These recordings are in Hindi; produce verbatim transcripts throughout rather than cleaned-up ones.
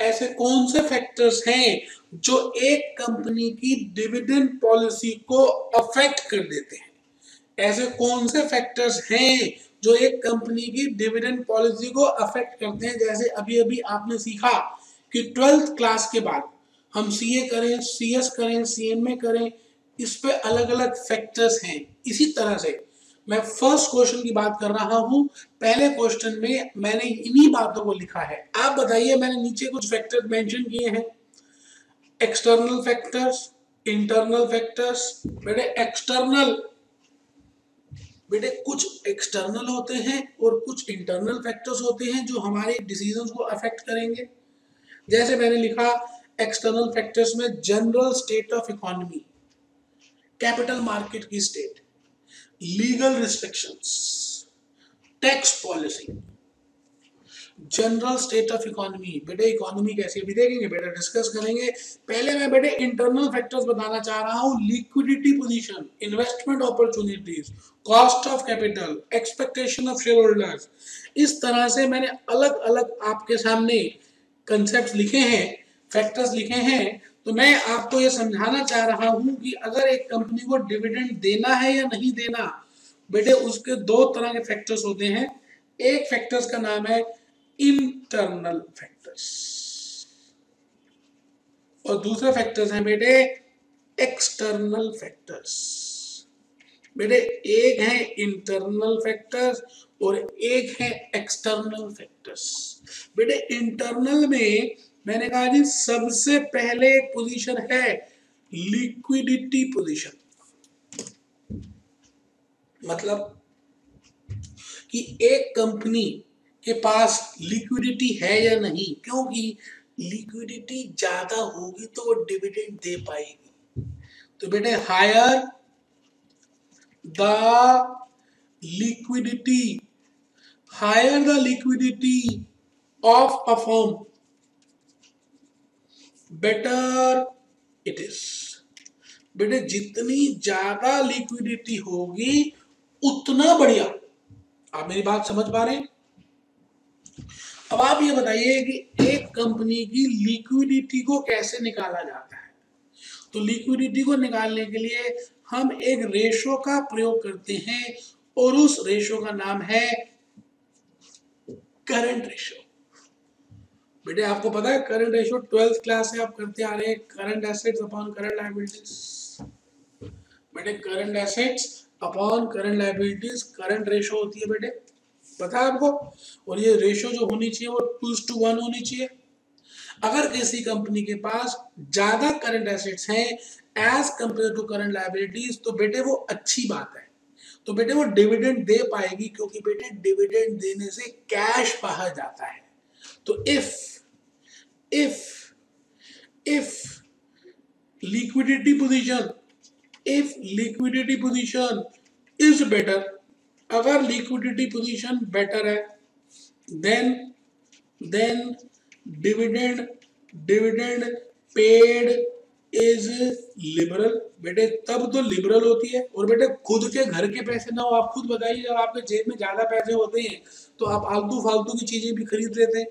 ऐसे कौन से फैक्टर्स हैं जो एक कंपनी की डिविडेंड पॉलिसी को अफेक्ट कर देते हैं, ऐसे कौन से फैक्टर्स हैं जो एक कंपनी की डिविडेंड पॉलिसी को अफेक्ट करते हैं। जैसे अभी अभी आपने सीखा कि ट्वेल्थ क्लास के बाद हम सीए करें, सीएस करें, सीएमए करें, इस पे अलग अलग फैक्टर्स हैं। इसी तरह से मैं फर्स्ट क्वेश्चन की बात कर रहा हूँ, पहले क्वेश्चन में मैंने इन्हीं बातों को लिखा है। आप बताइए, मैंने नीचे कुछ फैक्टर्स मेंशन किए हैं, एक्सटर्नल फैक्टर्स, इंटरनल फैक्टर्स। बेटे एक्सटर्नल, बेटे कुछ एक्सटर्नल होते हैं और कुछ इंटरनल फैक्टर्स होते हैं जो हमारे डिसीजंस को अफेक्ट करेंगे। जैसे मैंने लिखा एक्सटर्नल फैक्टर्स में general state of economy, capital market की state, legal restrictions, tax policy. General state of economy, बेटे इकोनॉमी कैसे भी देखेंगे, बेटे डिस्कस करेंगे। पहले मैं बेटे इंटरनल फैक्टर्स बताना चाह रहा हूँ, liquidity position, investment opportunities, cost of capital, expectation of share holders. इस तरह से मैंने अलग अलग आपके सामने कंसेप्ट लिखे हैं, फैक्टर्स लिखे हैं। तो मैं आपको ये समझाना चाह रहा हूं कि अगर एक कंपनी को डिविडेंड देना है या नहीं देना, बेटे उसके दो तरह के फैक्टर्स होते हैं। एक फैक्टर्स का नाम है इंटरनल फैक्टर्स और दूसरे फैक्टर्स हैं बेटे एक्सटर्नल फैक्टर्स। बेटे एक है इंटरनल फैक्टर्स और एक है एक्सटर्नल फैक्टर्स। बेटे इंटरनल में मैंने कहा जी सबसे पहले एक पोजीशन है लिक्विडिटी पोजीशन, मतलब कि एक कंपनी के पास लिक्विडिटी है या नहीं, क्योंकि लिक्विडिटी ज्यादा होगी तो वो डिविडेंड दे पाएगी। तो बेटे higher the liquidity, higher the liquidity of a firm better it is. बेटे जितनी ज्यादा लिक्विडिटी होगी उतना बढ़िया। आप मेरी बात समझ पा रहे हैं? अब आप ये बताइए कि एक कंपनी की लिक्विडिटी को कैसे निकाला जाता है। तो लिक्विडिटी को निकालने के लिए हम एक रेशो का प्रयोग करते हैं और उस रेशो का नाम है करंट रेशो। बेटे आपको पता है करंट रेशियो ट्वेल्थ क्लास से आप करते आ रहे हैं, current assets upon current liabilities. बेटे current assets upon current liabilities current ratio होती है बेटे, पता है आपको। और ये रेशियो जो होनी चाहिए वो टूज टू वन होनी चाहिए। अगर किसी कंपनी के पास ज्यादा करंट एसेट्स हैं as compare to current liabilities तो बेटे वो अच्छी बात है, तो बेटे वो डिविडेंड दे पाएगी, क्योंकि बेटे डिविडेंड देने से कैश बाहर जाता है। तो if if if liquidity position if liquidity position is better, अगर liquidity position better है then then dividend dividend paid is liberal। बेटे तब तो liberal होती है। और बेटे खुद के घर के पैसे ना हो, आप खुद बताइए, जब आपके जेब में ज्यादा पैसे होते हैं तो आप आलतू फालतू की चीजें भी खरीद लेते हैं,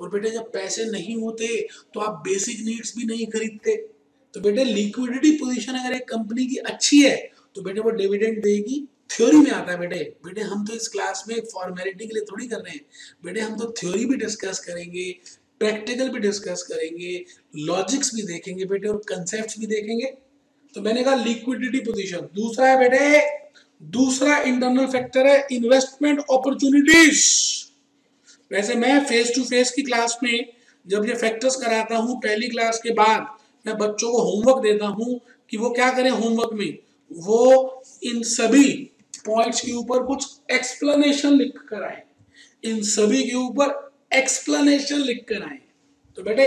और बेटे जब पैसे नहीं होते तो आप बेसिक नीड्स भी नहीं खरीदते। तो बेटे लिक्विडिटी पोजीशन अगर एक कंपनी की अच्छी है तो बेटे वो डिविडेंड देगी। थ्योरी में आता है बेटे, बेटे हम तो इस क्लास में फॉर्मेलिटी के लिए थोड़ी कर रहे हैं, बेटे हम तो थ्योरी भी डिस्कस करेंगे, प्रैक्टिकल भी डिस्कस करेंगे, लॉजिक्स भी देखेंगे बेटे और कंसेप्ट भी देखेंगे। तो मैंने कहा लिक्विडिटी पोजीशन। दूसरा है बेटे, दूसरा इंटरनल फैक्टर है इन्वेस्टमेंट अपॉर्चुनिटीज। वैसे मैं फेस टू फेस की क्लास में जब ये फैक्टर्स कराता हूँ, पहली क्लास के बाद मैं बच्चों को होमवर्क देता हूँ कि वो क्या करें। होमवर्क में वो इन सभी पॉइंट्स के ऊपर कुछ एक्सप्लेनेशन लिख कर आए, इन सभी के ऊपर एक्सप्लेनेशन लिख कर आए। तो बेटे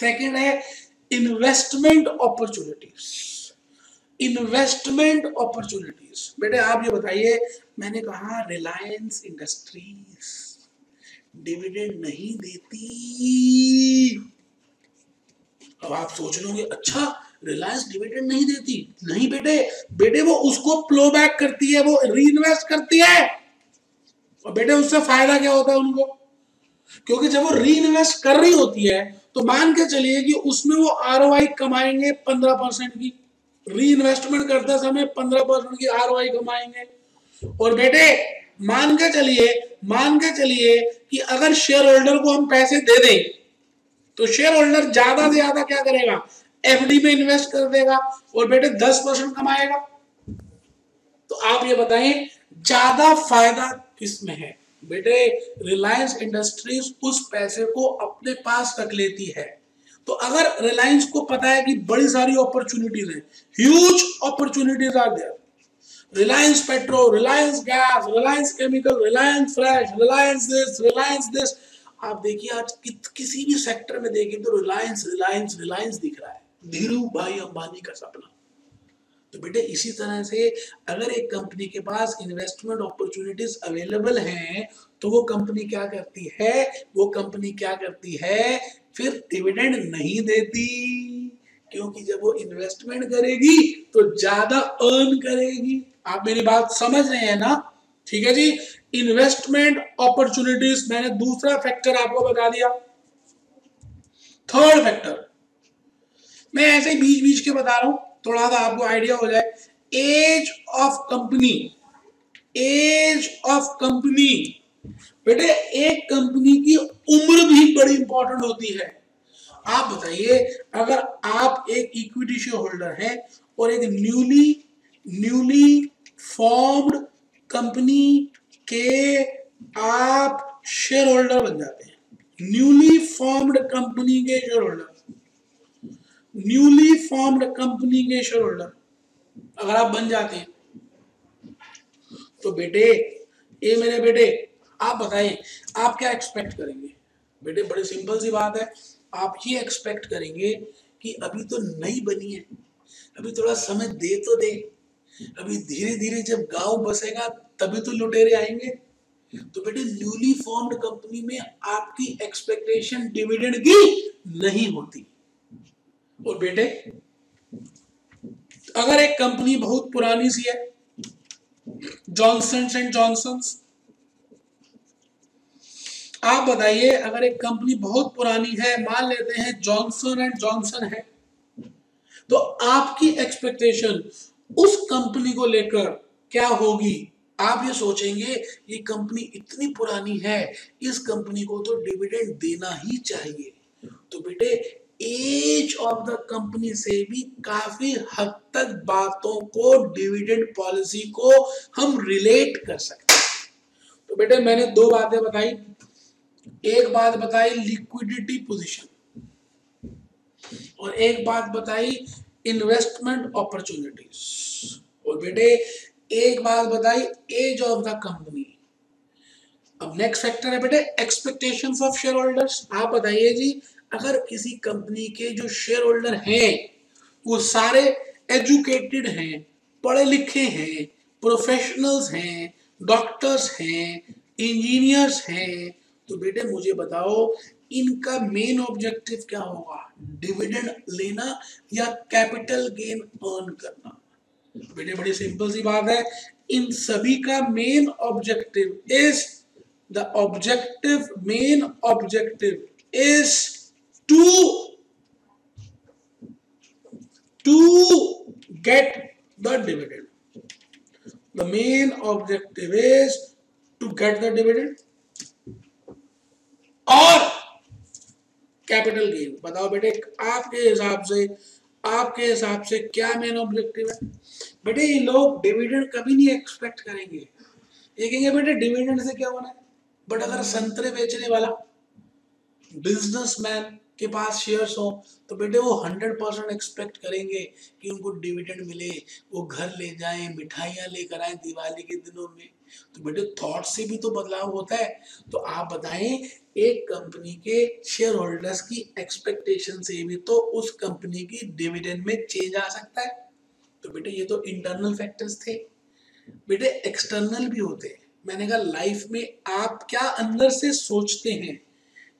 सेकंड है इन्वेस्टमेंट अपॉर्चुनिटीज, इन्वेस्टमेंट अपॉर्चुनिटीज। बेटे आप ये बताइए, मैंने कहा रिलायंस इंडस्ट्रीज डिविडेंड नहीं देती। अब आप सोच लोगे अच्छा रिलायंस डिविडेंड नहीं देती। नहीं बेटे, बेटे वो उसको प्लो बैक करती है, वो रीइन्वेस्ट करती है। और बेटे उससे फायदा क्या होता है उनको, क्योंकि जब वो रीइन्वेस्ट कर रही होती है तो मान के चलिए कि उसमें वो आरओआई कमाएंगे पंद्रह परसेंट की, री इन्वेस्टमेंट करते समय पंद्रह परसेंट की आरओआई कमाएंगे। और बेटे मान के चलिए मान के चलिए कि अगर शेयर होल्डर को हम पैसे दे दें तो शेयर होल्डर ज्यादा से ज्यादा क्या करेगा, एफडी में इन्वेस्ट कर देगा और बेटे दस परसेंट कमाएगा। तो आप ये बताएं ज्यादा फायदा किसमें है? बेटे रिलायंस इंडस्ट्रीज उस पैसे को अपने पास रख लेती है। तो अगर रिलायंस को पता है कि बड़ी सारी अपॉर्चुनिटीज हैं, huge opportunities are there, Reliance petrol, Reliance gas, Reliance chemical, Reliance fresh, Reliance this, Reliance this. आप देखिए आज कि, किसी भी सेक्टर में देखिए तो रिलायंस रिलायंस रिलायंस दिख रहा है, धीरू भाई अंबानी का सपना। तो बेटे इसी तरह से अगर एक कंपनी के पास इन्वेस्टमेंट अपॉर्चुनिटीज अवेलेबल हैं तो वो कंपनी क्या करती है, वो कंपनी क्या करती है फिर डिविडेंड नहीं देती, क्योंकि जब वो इन्वेस्टमेंट करेगी तो ज्यादा अर्न करेगी। आप मेरी बात समझ रहे हैं ना? ठीक है जी। इन्वेस्टमेंट अपॉर्चुनिटीज मैंने दूसरा फैक्टर आपको बता दिया। थर्ड फैक्टर मैं ऐसे बीच बीच के बता रहा हूं, थोड़ा सा आपको आइडिया हो जाए। Age of company, age of company बेटे एक कंपनी की उम्र भी बड़ी इंपॉर्टेंट होती है। आप बताइए अगर आप एक इक्विटी शेयर होल्डर हैं और एक न्यूली न्यूली फॉर्म्ड कंपनी के आप शेयर होल्डर बन जाते हैं, न्यूली फॉर्म्ड कंपनी के share holder, newly formed company के शेयर होल्डर अगर आप बन जाते हैं तो बेटे ये मेरे बेटे आप बताइए आप क्या एक्सपेक्ट करेंगे? बेटे बड़ी सिंपल सी बात है, आप ये एक्सपेक्ट करेंगे कि अभी तो नई बनी है, अभी थोड़ा समय दे तो दे, अभी धीरे धीरे जब गांव बसेगा तभी तो लुटेरे आएंगे। तो बेटे न्यूली फॉर्म्ड कंपनी में आपकी एक्सपेक्टेशन डिविडेंड की नहीं होती। और बेटे अगर एक कंपनी बहुत पुरानी सी है, जॉनसन एंड जॉनसन, आप बताइए अगर एक कंपनी बहुत पुरानी है, मान लेते हैं जॉनसन एंड जॉनसन है, तो आपकी एक्सपेक्टेशन उस कंपनी को लेकर क्या होगी? आप ये सोचेंगे ये कंपनी इतनी पुरानी है, इस कंपनी को तो डिविडेंड देना ही चाहिए। तो बेटे एज ऑफ द कंपनी से भी काफी हद तक बातों को, डिविडेंड पॉलिसी को हम रिलेट कर सकते हैं। तो बेटे मैंने दो बातें बताई, एक बात बताई लिक्विडिटी पोजीशन और एक बात बताई इन्वेस्टमेंट अपॉर्चुनिटीज, और बेटे एक बात बताई एज ऑफ द कंपनी। अब नेक्स्ट फैक्टर है बेटे एक्सपेक्टेशंस ऑफ शेयर होल्डर्स। आप बताइए जी अगर किसी कंपनी के जो शेयर होल्डर हैं वो सारे एजुकेटेड हैं, पढ़े लिखे हैं, प्रोफेशनल्स हैं, डॉक्टर्स हैं, इंजीनियर्स हैं, तो बेटे मुझे बताओ इनका मेन ऑब्जेक्टिव क्या होगा? डिविडेंड लेना या कैपिटल गेन अर्न करना। बेटे बड़ी सिंपल सी बात है, इन सभी का main objective is the objective main objective is To, to get the dividend. The main objective is to get the dividend और capital gain। बताओ बेटे आपके हिसाब से आपके हिसाब से क्या मेन ऑब्जेक्टिव है? बेटे ये लोग डिविडेंड कभी नहीं एक्सपेक्ट करेंगे, ये कहेंगे बेटे डिविडेंड से क्या होना है। बट अगर संतरे बेचने वाला बिजनेसमैन के पास शेयर्स हो तो बेटे वो हंड्रेड परसेंट एक्सपेक्ट करेंगे कि उनको डिविडेंड मिले, वो घर ले जाएं, मिठाइयाँ लेकर आएं दिवाली के दिनों में। तो बेटे थॉट से भी तो बदलाव होता है। तो आप बताएं एक कंपनी के शेयर होल्डर्स की एक्सपेक्टेशन से भी तो उस कंपनी की डिविडेंड में चेंज आ सकता है। तो बेटे ये तो इंटरनल फैक्टर्स थे, बेटे एक्सटर्नल भी होते हैं। मैंने कहा लाइफ में आप क्या अंदर से सोचते हैं,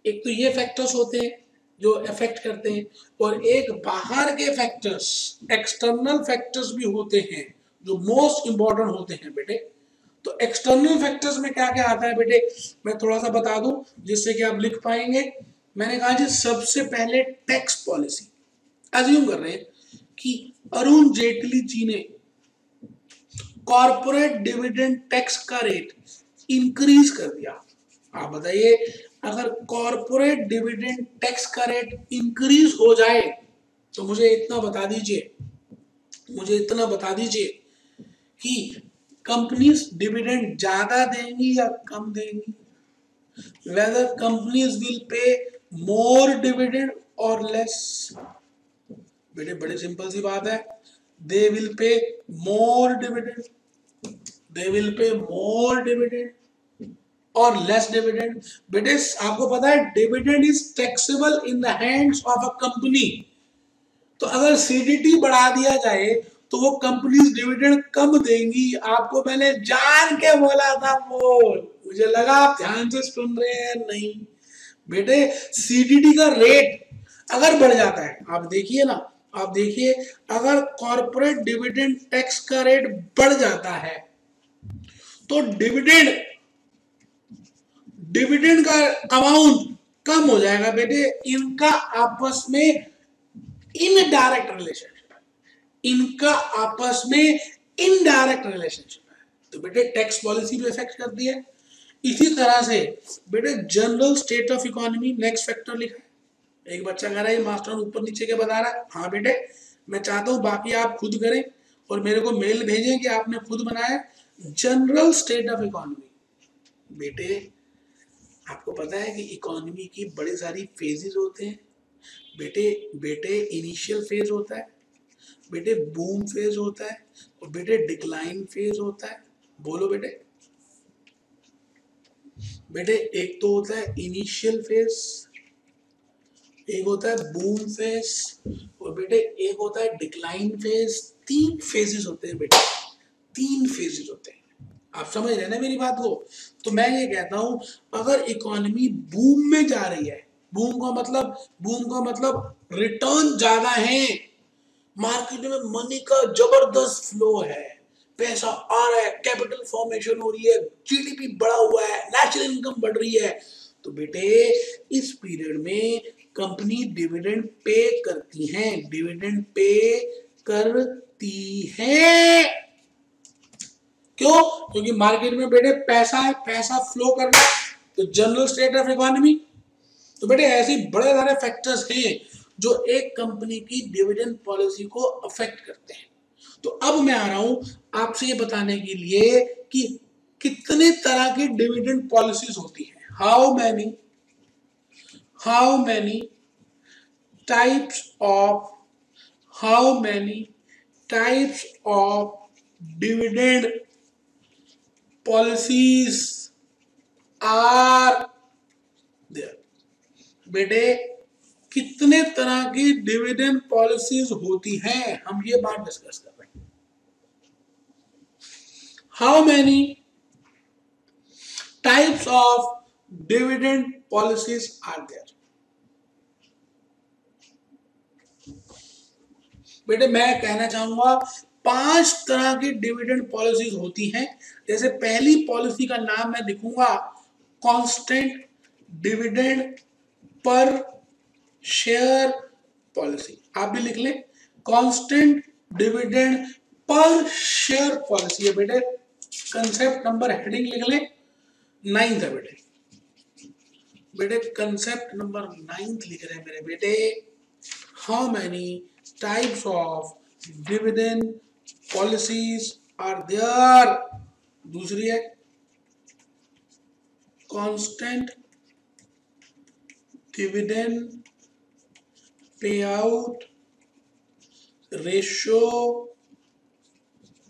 एक तो ये फैक्टर्स होते हैं जो अफेक्ट करते हैं और एक बाहर के फैक्टर्स, एक्सटर्नल फैक्टर्स भी होते हैं जो मोस्ट इंपॉर्टेंट होते हैं। बेटे तो एक्सटर्नल फैक्टर्स में क्या क्या आता है बेटे मैं थोड़ा सा बता दूं जिससे कि आप लिख पाएंगे। मैंने कहा जी सबसे पहले टैक्स पॉलिसी, अज्यूम कर रहे हैं कि अरुण जेटली जी ने कॉर्पोरेट डिविडेंड टैक्स का रेट इंक्रीज कर दिया। आप बताइए अगर कॉर्पोरेट डिविडेंड टैक्स का रेट इंक्रीज हो जाए तो मुझे इतना बता दीजिए मुझे इतना बता दीजिए कि कंपनीज डिविडेंड ज्यादा देंगी या कम देंगी, whether companies will pay more dividend or less। बेटे बड़ी सिंपल सी बात है, they will pay more dividend, they will pay more dividend or less dividend। बेटे आपको पता है dividend is taxable in the hands of a company, तो अगर C D T बढ़ा दिया जाए तो वो कंपनीज डिविडेंड कम देंगी। आपको मैंने जान के बोला था, वो मुझे लगा आप ध्यान से सुन रहे हैं, नहीं बेटे सीडीटी का रेट अगर बढ़ जाता है, आप देखिए ना, आप देखिए अगर कॉर्पोरेट डिविडेंड टैक्स का रेट बढ़ जाता है तो डिविडेंड डिविडेंड का अमाउंट कम हो जाएगा। बेटे इनका आपस में इनडायरेक्ट रिलेशनशिप इनका आपस में इनडायरेक्ट रिलेशनशिप है, तो बेटे टैक्स पॉलिसी भी इफेक्ट करती है। इसी तरह से बेटे general state of economy next factor लिखा है। एक बच्चा कह रहा है मास्टर ऊपर नीचे के बता रहा है, हाँ बेटे मैं चाहता हूँ बाकी आप खुद करें और मेरे को मेल भेजें कि आपने खुद बनाया जनरल स्टेट ऑफ इकोनॉमी। बेटे आपको पता है कि इकोनॉमी की बड़ी सारी फेजेस होते हैं। बेटे बेटे इनिशियल फेज होता है, बेटे बूम फेज होता है और बेटे डिक्लाइन फेज होता है। बोलो बेटे बेटे एक तो होता है इनिशियल फेज, एक होता है बूम फेज और बेटे एक होता है डिक्लाइन फेज। तीन फेजेस होते हैं बेटे, तीन फेजेस होते हैं। आप समझ रहे हैं ना मेरी बात को? तो मैं ये कहता हूँ अगर इकोनॉमी बूम में जा रही है, बूम का मतलब बूम का मतलब रिटर्न ज्यादा है, मार्केट में मनी का जबरदस्त फ्लो है, पैसा आ रहा है, कैपिटल फॉर्मेशन हो रही है, जीडीपी बढ़ा हुआ है, नेशनल इनकम बढ़ रही है, तो बेटे इस पीरियड में कंपनी डिविडेंड पे करती हैं, डिविडेंड पे करती हैं। क्यों? क्योंकि मार्केट में बेटे पैसा है, पैसा फ्लो कर रहा है, तो जनरल स्टेट ऑफ इकोनॉमी। तो बेटे ऐसे बड़े सारे फैक्टर्स हैं जो एक कंपनी की डिविडेंड पॉलिसी को अफेक्ट करते हैं। तो अब मैं आ रहा हूं आपसे ये बताने के लिए कि कितने तरह की डिविडेंड पॉलिसीज होती है। How many how many types of how many types of dividend policies are there. बेटे कितने तरह की डिविडेंड पॉलिसीज होती हैं, हम ये बात डिस्कस कर रहे हैं। How many types of dividend policies are there? बेटे मैं कहना चाहूंगा पांच तरह की डिविडेंड पॉलिसीज होती हैं। जैसे पहली पॉलिसी का नाम मैं लिखूंगा कांस्टेंट डिविडेंड पर शेयर पॉलिसी। आप भी लिख लें कांस्टेंट डिविडेंड पर शेयर पॉलिसी है। बेटे कंसेप्ट नंबर हेडिंग लिख लें, नाइन्थ है बेटे बेटे कंसेप्ट नंबर नाइन्थ लिख रहे हैं मेरे बेटे। How many types of dividend policies are there. दूसरी है constant dividend payout ratio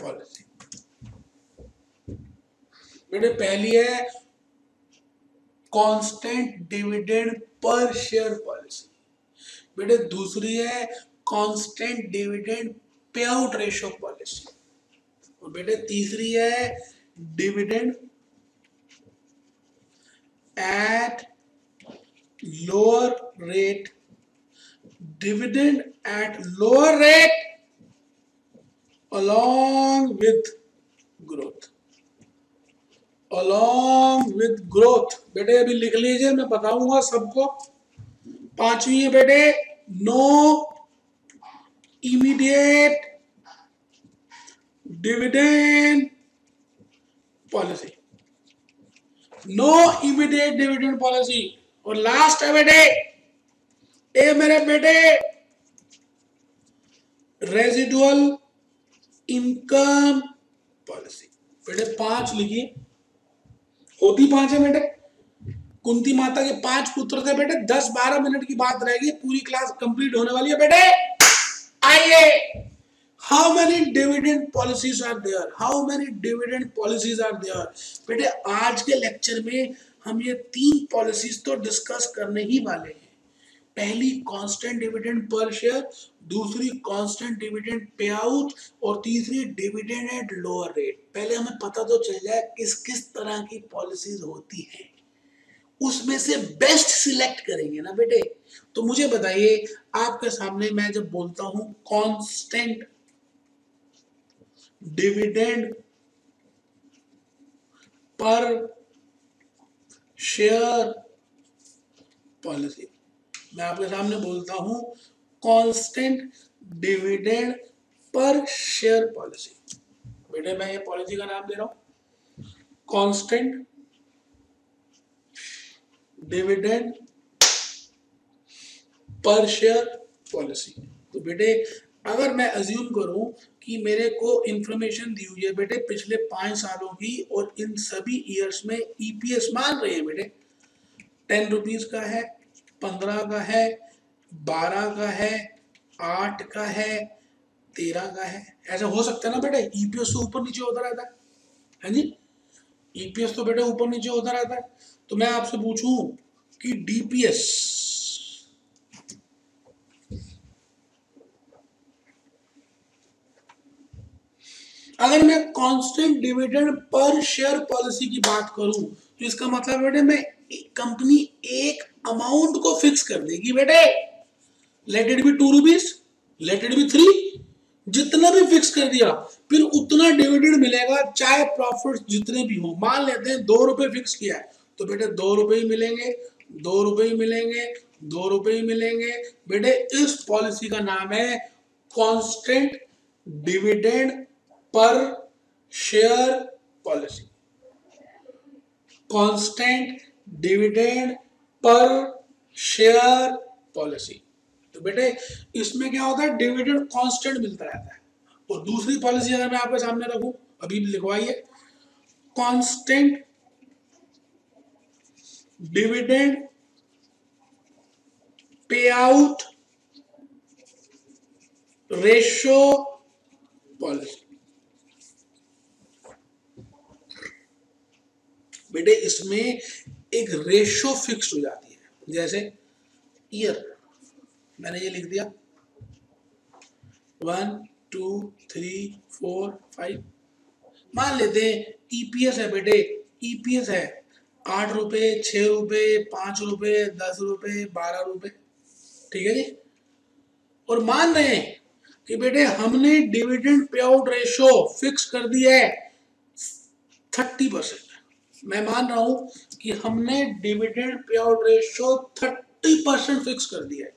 policy. बेटे पहली है कांस्टेंट डिविडेंड पर शेयर पॉलिसी, बेटे दूसरी है constant dividend payout ratio policy और बेटे तीसरी है dividend at lower rate dividend at lower rate along with growth along with growth। बेटे अभी लिख लीजिए, मैं बताऊंगा सबको। पांचवी है बेटे no immediate dividend policy, no immediate dividend policy. और लास्ट है बेटे ए मेरे बेटे रेजिडुअल इनकम पॉलिसी। बेटे पांच लिखिए, होती पांच है बेटे। कुंती माता के पांच पुत्र थे बेटे। दस बारह मिनट की बात रहेगी, पूरी क्लास कंप्लीट होने वाली है बेटे। आइए, how many dividend policies are there, how many dividend policies are there. बेटे आज के लेक्चर में हम ये तीन पॉलिसीज तो डिस्कस करने ही वाले हैं। पहली कांस्टेंट डिविडेंड पर शेयर, दूसरी कांस्टेंट डिविडेंड पे आउट, और तीसरी डिविडेंड एट लोअर रेट। पहले हमें पता तो चल जाए किस किस तरह की पॉलिसीज होती हैं, उसमें से बेस्ट सिलेक्ट करेंगे ना बेटे। तो मुझे बताइए, आपके सामने मैं जब बोलता हूं कांस्टेंट डिविडेंड पर शेयर पॉलिसी, मैं आपके सामने बोलता हूं कांस्टेंट डिविडेंड पर शेयर पॉलिसी। बेटे मैं ये पॉलिसी का नाम दे रहा हूं कांस्टेंट डिविडेंड पर शेयर पॉलिसी। तो बेटे अगर मैं अज्यूम करूं कि मेरे को इंफॉर्मेशन दी हुई है बेटे पिछले पांच सालों की, और इन सभी ईयर्स में ईपीएस मान रहे हैं बेटे टेन रुपीज का है, पंद्रह का है, बारह का है, आठ का है, तेरह का है, ऐसा हो सकता है ना बेटे। ईपीएस तो ऊपर नीचे होता रहता है, है जी, ईपीएस तो बेटे ऊपर नीचे होता रहता है। तो मैं आपसे पूछूं कि डीपीएस अगर मैं कांस्टेंट डिविडेंड पर शेयर पॉलिसी की बात करूं तो इसका मतलब बेटे मैं कंपनी एक अमाउंट को फिक्स कर देगी बेटे, let it be two rupees, let it be three, जितना भी फिक्स कर दिया फिर उतना डिविडेंड मिलेगा, चाहे प्रॉफिट जितने भी हो। मान लेते हैं दो रुपए फिक्स किया है तो बेटे दो रुपए ही मिलेंगे, दो रुपए ही मिलेंगे, दो रुपए ही मिलेंगे। बेटे इस पॉलिसी का नाम है कांस्टेंट डिविडेंड पर शेयर पॉलिसी, कांस्टेंट डिविडेंड पर शेयर पॉलिसी। तो बेटे इसमें क्या होता है, डिविडेंड कांस्टेंट मिलता रहता है। और दूसरी पॉलिसी अगर मैं आपके सामने रखूं, अभी लिखवाइए, कांस्टेंट डिविडेंड पे आउट रेशो पॉलिसी। बेटे इसमें एक रेशो फिक्स हो जाती है, जैसे ईयर मैंने ये लिख दिया one two three four five, मान लेते हैं ईपीएस है बेटे, ईपीएस है आठ रुपए, छह रुपए, पांच रुपए, दस रुपए, बारह रुपए, ठीक है जी। और मान रहे हैं कि बेटे हमने डिविडेंड पे आउट रेशो फिक्स कर दिया है थर्टी परसेंट। मैं मान रहा हूं कि हमने डिविडेंड पे out ratio thirty percent fix कर दिया है।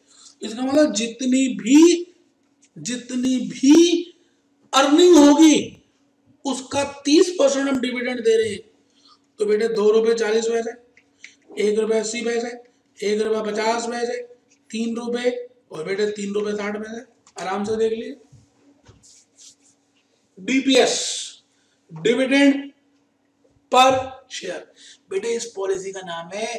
इसका मतलब जितनी भी जितनी भी अर्निंग होगी उसका तीस परसेंट हम डिविडेंड दे रहे हैं। तो बेटे दो रुपये चालीस पैसे, एक रुपये अस्सी पैसे, एक रुपये पचास पैसे, तीन रुपये, और बेटे तीन रुपये साठ पैसे। आराम से देख लीजिए, डीपीएस डिविडेंड पर शेयर। बेटे इस पॉलिसी का नाम है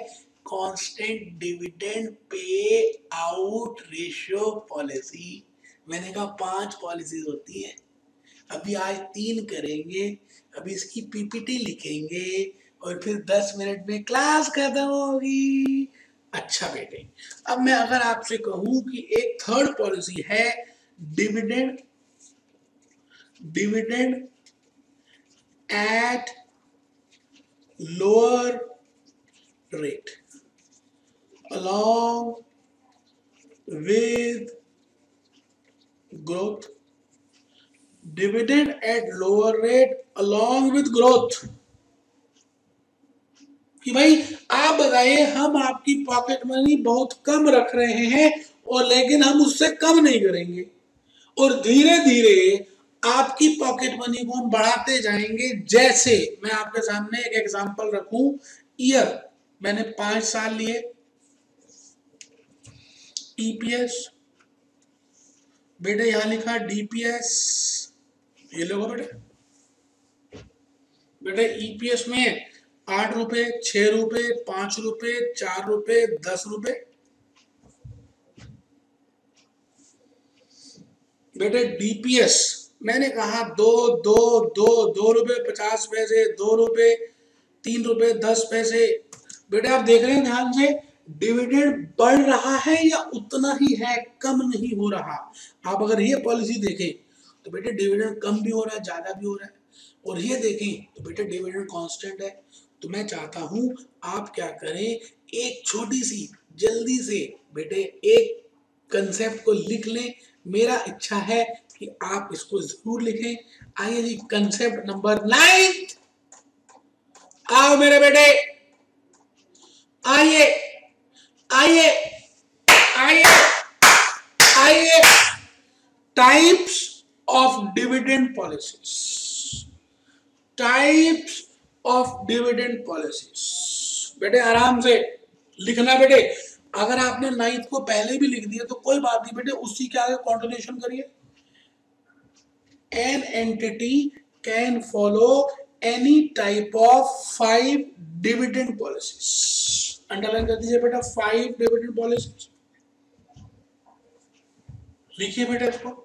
कांस्टेंट डिविडेंड पे आउट रेशियो पॉलिसी। मैंने कहा पांच पॉलिसीज होती है, अभी आज तीन करेंगे, अभी इसकी पीपीटी लिखेंगे और फिर दस मिनट में क्लास खत्म होगी। अच्छा बेटे, अब मैं अगर आपसे कहूं कि एक थर्ड पॉलिसी है dividend dividend at lower rate along with growth, dividend at lower rate along with growth, कि भाई आप बताइए, हम आपकी पॉकेट मनी बहुत कम रख रहे हैं और लेकिन हम उससे कम नहीं करेंगे, और धीरे धीरे आपकी पॉकेट मनी को हम बढ़ाते जाएंगे। जैसे मैं आपके सामने एक एग्जांपल रखूं, ईयर मैंने पांच साल लिए, ईपीएस बेटे यहां लिखा, डीपीएस ये लोगो बेटे बेटे ईपीएस में आठ रुपए, छह रुपए, पांच रुपए, चार रुपए, दस रुपए। बेटे डीपीएस मैंने कहा दो दो दो दो रुपए पचास पैसे, दो रुपए, तीन रुपए दस पैसे। बेटे आप देख रहे हैं ध्यान से, डिविडेंड बढ़ रहा है या उतना ही है, कम नहीं हो रहा। आप अगर ये पॉलिसी देखें तो बेटे डिविडेंड कम भी हो रहा है, ज्यादा भी हो रहा है, और ये देखें तो बेटे डिविडेंड कांस्टेंट है। तो मैं चाहता हूं आप क्या करें, एक छोटी सी जल्दी से बेटे एक कंसेप्ट को लिख लें। मेरा इच्छा है कि आप इसको जरूर लिखें। आइए जी, कंसेप्ट नंबर नाइन्थ, आओ मेरे बेटे, आइए आइए आइए आइए। Types of dividend policies, types of dividend policies. बेटे आराम से लिखना बेटे, अगर आपने नाइन्थ को पहले भी लिख दिया तो कोई बात नहीं बेटे, उसी के आगे कंटिन्यूशन करिए। An entity can follow any type of five dividend policies, underline कर दीजिए बेटा, फाइव डिविडेंड पॉलिसीज लिखिए बेटा इसको।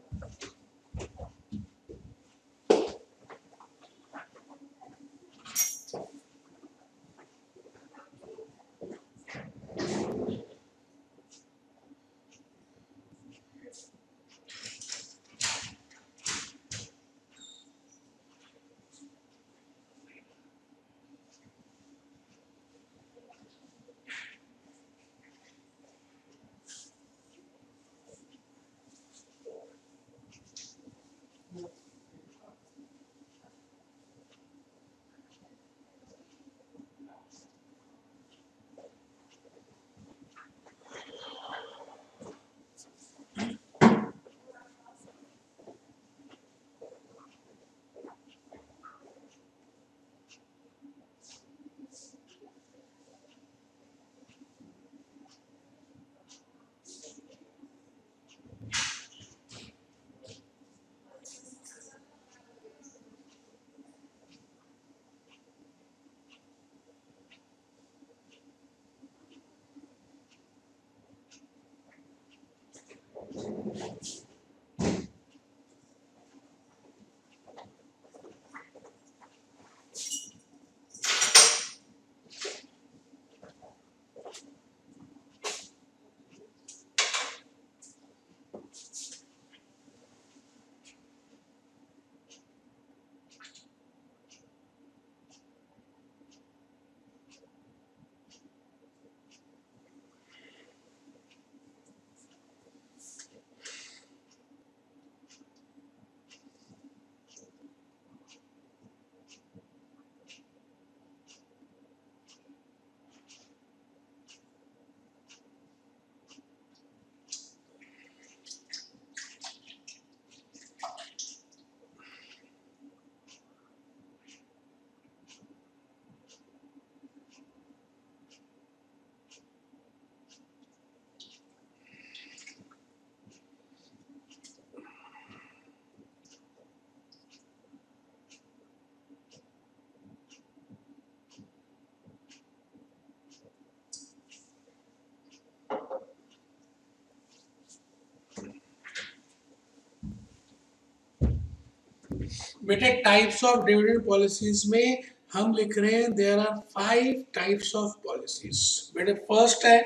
बेटे टाइप्स ऑफ डिविडेंड पॉलिसीज में हम लिख रहे हैं there are five types of policies. बेटे फर्स्ट है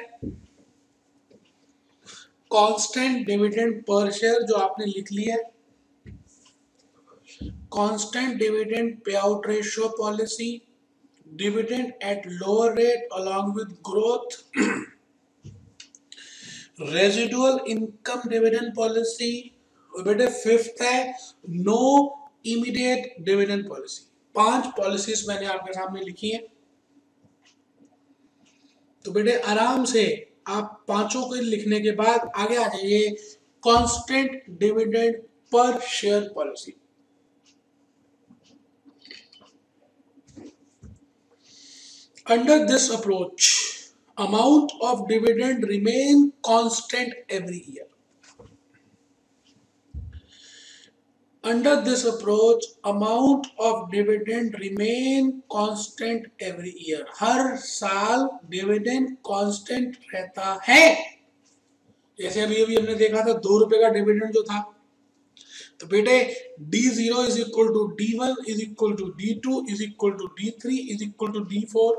कांस्टेंट डिविडेंड पर शेयर, जो आपने लिख लिया, कांस्टेंट डिविडेंड पे out ratio policy, dividend at lower rate along with growth, residual income dividend policy. और बेटे फिफ्थ है नो इमीडिएट डिविडेंड पॉलिसी। पांच पॉलिसीज मैंने आपके सामने लिखी है। तो बेटे आराम से आप पांचों को लिखने के बाद आगे आ जाइए कांस्टेंट डिविडेंड पर share policy. Under this approach, amount of dividend remain constant every year. Under this approach, amount of dividend remain constant every year. हर साल dividend constant रहता है। जैसे अभी अभी हमने देखा था दो रुपए का dividend जो था, तो बेटे D zero is equal to D one is equal to D two is equal to D three is equal to D four.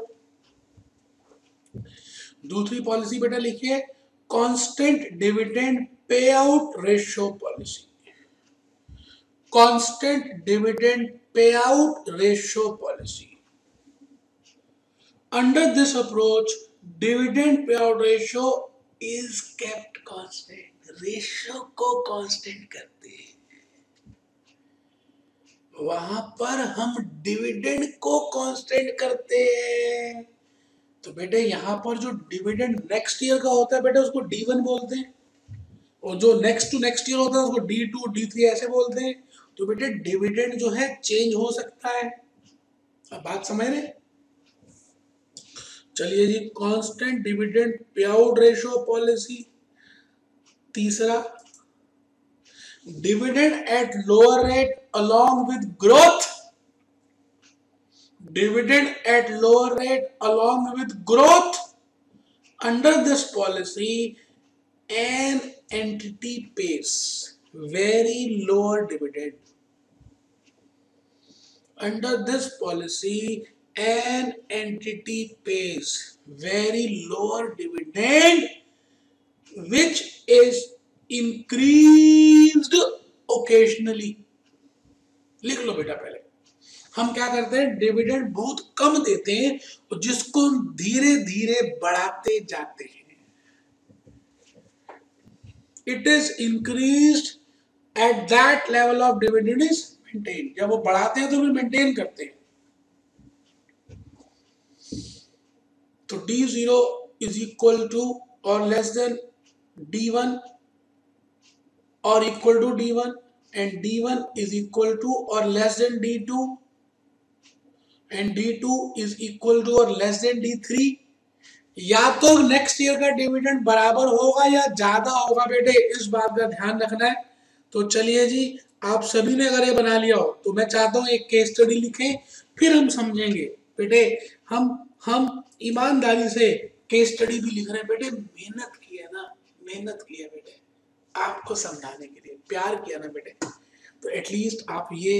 दूसरी पॉलिसी बेटा लिखिए कांस्टेंट डिविडेंड पे out ratio policy. Constant dividend पे out ratio policy. Under this approach dividend पे out ratio is kept constant. Ratio को कांस्टेंट करते हैं, वहां पर हम डिविडेंड को कांस्टेंट करते हैं। तो बेटे यहाँ पर जो डिविडेंड नेक्स्ट ईयर का होता है बेटे उसको डी वन बोलते हैं, और जो नेक्स्ट टू नेक्स्ट ईयर होता है उसको डी टू, डी थ्री ऐसे बोलते हैं। तो बेटे डिविडेंड जो है चेंज हो सकता है। अब बात समझ रहे? चलिए जी, कांस्टेंट डिविडेंड पे आउट रेशियो पॉलिसी। तीसरा, dividend at lower rate along with growth. Dividend at lower rate along with growth. Under this policy, an entity pays very lower dividend. Under this policy, an entity pays very lower dividend, which is increased occasionally. लिख लो बेटा। पहले हम क्या करते हैं, डिविडेंड बहुत कम देते हैं और जिसको हम धीरे धीरे बढ़ाते जाते हैं। It is increased at that level of dividend is maintain. जब वो बढ़ाते हैं तो फिर मेंटेन करते हैं। तो D zero is equal to और less than D one or equal to D one, and D one is equal to or less than D two, and D two is equal to or less than D three. या तो नेक्स्ट ईयर का डिविडेंड बराबर होगा या ज्यादा होगा, बेटे इस बात का ध्यान रखना है। तो चलिए जी, आप सभी ने अगर ये बना लिया हो तो मैं चाहता हूँ एक केस स्टडी लिखें, फिर हम समझेंगे। बेटे हम हम ईमानदारी से केस स्टडी भी लिख रहे हैं। बेटे मेहनत की है ना, मेहनत की है बेटे, आपको समझाने के लिए प्यार किया ना बेटे। तो एटलीस्ट आप ये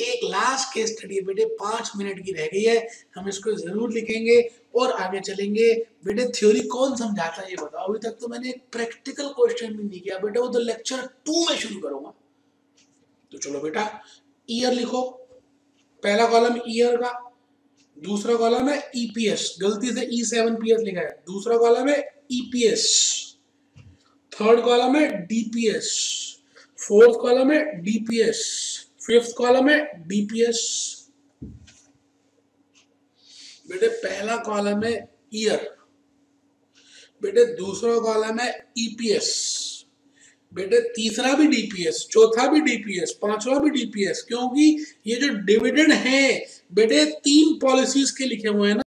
एक लास्ट केस स्टडी बेटे पाँच मिनट की रह गई है, हम इसको जरूर लिखेंगे और आगे चलेंगे। बेटे थ्योरी कौन समझाता है ये बताओ। अभी तक तो मैंने एक प्रैक्टिकल क्वेश्चन भी नहीं किया बेटे, वो तो लेक्चर टू में शुरू करूँगा। तो चलो बेटा, ईयर लिखो। पहला कॉलम ईयर का, दूसरा कॉलम है ई पी एस। गलती से ई सेवन पी एस लिखा है। दूसरा कॉलम है E P S. Third column है डीपीएस। फोर्थ कॉलम है डीपीएस। फिफ्थ कॉलम है डीपीएस। बेटे पहला कॉलम है ईयर, बेटे दूसरा कॉलम है ईपीएस, बेटे तीसरा भी डीपीएस, चौथा भी डीपीएस, पांचवा भी डीपीएस, क्योंकि ये जो डिविडेंड है बेटे तीन पॉलिसीज के लिखे हुए हैं ना।